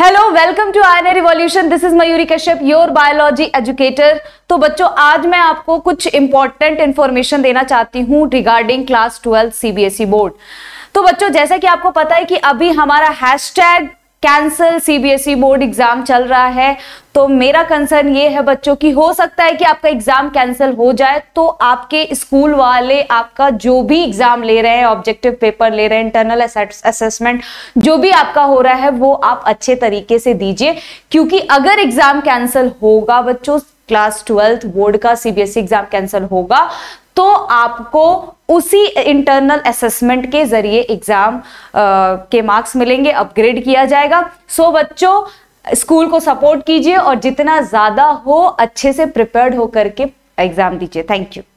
Hello welcome to INARevolution। This is Mayuri Kashyap, your biology educator. तो बच्चों, आज मैं आपको कुछ इंपॉर्टेंट इन्फॉर्मेशन देना चाहती हूँ रिगार्डिंग क्लास 12 CBSE बोर्ड। तो बच्चों, जैसा कि आपको पता है कि अभी हमारा hashtag cancel CBSE board exam चल रहा है। तो मेरा कंसर्न ये है बच्चों कि हो सकता है कि आपका एग्जाम कैंसिल हो जाए, तो आपके स्कूल वाले आपका जो भी एग्जाम ले रहे हैं, ऑब्जेक्टिव पेपर ले रहे हैं, इंटरनल असेसमेंट जो भी आपका हो रहा है वो आप अच्छे तरीके से दीजिए, क्योंकि अगर एग्जाम कैंसिल होगा बच्चों, क्लास 12 बोर्ड का CBSE एग्जाम कैंसिल होगा, तो आपको उसी इंटरनल असेसमेंट के जरिए एग्जाम के मार्क्स मिलेंगे, अपग्रेड किया जाएगा। सो बच्चों, स्कूल को सपोर्ट कीजिए और जितना ज्यादा हो अच्छे से प्रिपेयर्ड होकर के एग्जाम दीजिए। Thank you.